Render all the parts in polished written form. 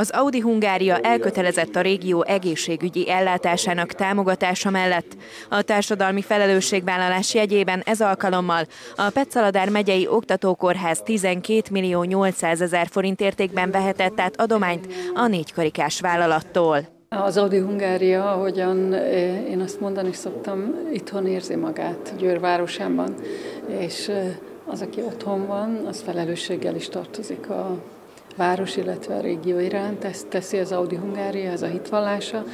Az Audi Hungária elkötelezett a régió egészségügyi ellátásának támogatása mellett. A társadalmi felelősségvállalás jegyében ez alkalommal a Petz Aladár megyei oktatókórház 12.800.000 forint értékben vehetett át adományt a négykarikás vállalattól. Az Audi Hungária, ahogyan én azt mondani szoktam, itthon érzi magát Győr városában, és az, aki otthon van, az felelősséggel is tartozik a város, illetve a régió iránt. Ezt teszi az Audi Hungária, ez a hitvallása,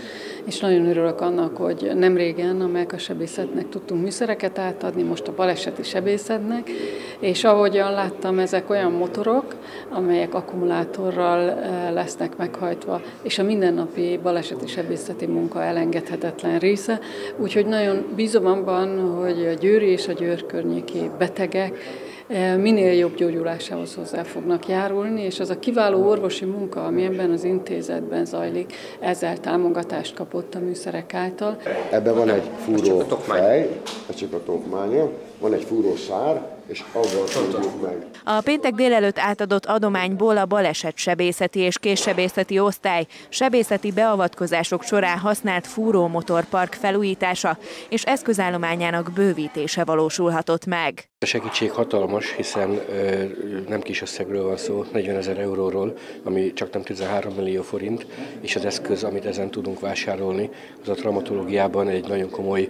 és nagyon örülök annak, hogy nem régen a mellkassebészetnek tudtunk műszereket átadni, most a baleseti sebészetnek, és ahogyan láttam, ezek olyan motorok, amelyek akkumulátorral lesznek meghajtva, és a mindennapi baleseti sebészeti munka elengedhetetlen része, úgyhogy nagyon bízom abban, hogy a győri és a Győr környéki betegek minél jobb gyógyulásához hozzá fognak járulni, és az a kiváló orvosi munka, ami ebben az intézetben zajlik, ezzel támogatást kapott a műszerek által. Ebben van egy fúrófej, ez csak a tokmánya, van egy fúrószár, és abban tudjuk meg. A péntek délelőtt átadott adományból a balesetsebészeti és késsebészeti osztály sebészeti beavatkozások során használt fúrómotorpark felújítása és eszközállományának bővítése valósulhatott meg. A segítség hatalmas, hiszen nem kis összegről van szó, 40.000 euróról, ami csaknem 13 millió forint, és az eszköz, amit ezen tudunk vásárolni, az a traumatológiában egy nagyon komoly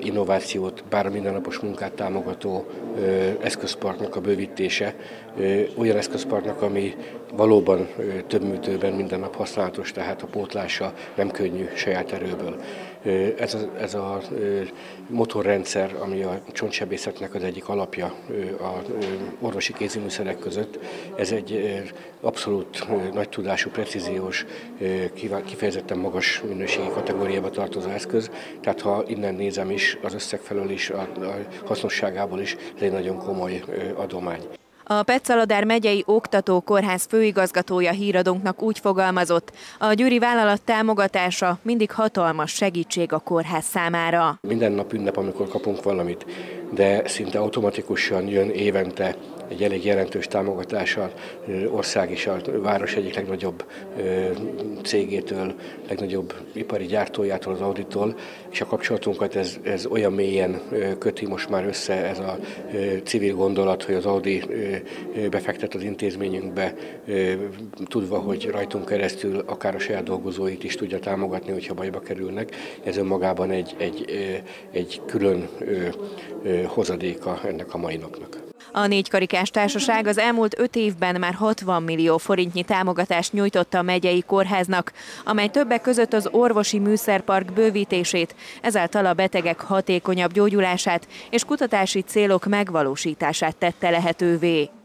innovációt, bár mindennapos munkát támogató eszközparknak a bővítése, olyan eszközparknak, ami valóban több műtőben minden nap használatos, tehát a pótlása nem könnyű saját erőből. Ez a motorrendszer, ami a csontsebészetnek az egyik alapja a orvosi kéziműszerek között, ez egy abszolút nagy tudású, precíziós, kifejezetten magas minőségi kategóriába tartozó eszköz, tehát ha innen nézem is, az összeg felől is, a hasznosságából is, ez egy nagyon komoly adomány. A Petz Aladár megyei oktatókórház főigazgatója híradónknak úgy fogalmazott, a győri vállalat támogatása mindig hatalmas segítség a kórház számára. Minden nap ünnep, amikor kapunk valamit, de szinte automatikusan jön évente egy elég jelentős támogatása ország és a város egyik legnagyobb cégétől, legnagyobb ipari gyártójától, az Auditól, és a kapcsolatunkat ez olyan mélyen köti most már össze, ez a civil gondolat, hogy az Audi befektet az intézményünkbe, tudva, hogy rajtunk keresztül akár a saját dolgozóit is tudja támogatni, hogyha bajba kerülnek. Ez önmagában egy külön hozadéka ennek a mai napnak. A négykarikás társaság az elmúlt 5 évben már 60 millió forintnyi támogatást nyújtotta a megyei kórháznak, amely többek között az orvosi műszerpark bővítését, ezáltal a betegek hatékonyabb gyógyulását és kutatási célok megvalósítását tette lehetővé.